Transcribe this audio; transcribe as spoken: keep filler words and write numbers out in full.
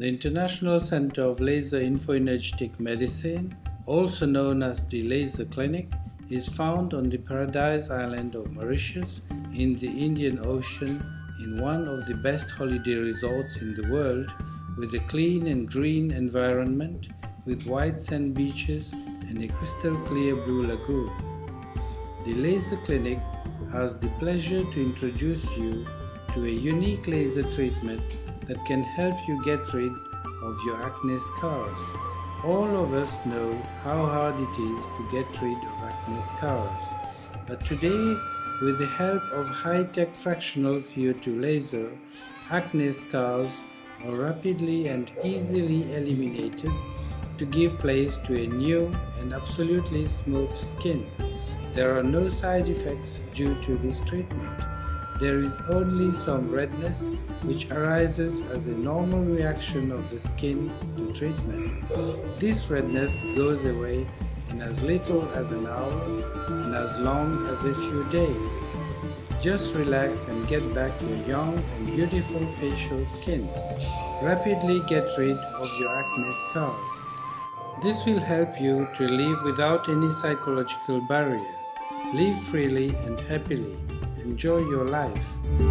The International Center of Laser Infoenergetic Medicine, also known as the Laser Clinic, is found on the Paradise Island of Mauritius in the Indian Ocean, in one of the best holiday resorts in the world, with a clean and green environment, with white sand beaches and a crystal clear blue lagoon. The Laser Clinic has the pleasure to introduce you to a unique laser treatment that can help you get rid of your acne scars. All of us know how hard it is to get rid of acne scars, but today, with the help of high-tech fractional C O two laser, acne scars are rapidly and easily eliminated to give place to a new and absolutely smooth skin. There are no side effects due to this treatment. There is only some redness, which arises as a normal reaction of the skin to treatment. This redness goes away in as little as an hour and as long as a few days. Just relax and get back to your young and beautiful facial skin. Rapidly get rid of your acne scars. This will help you to live without any psychological barrier. Live freely and happily. Enjoy your life.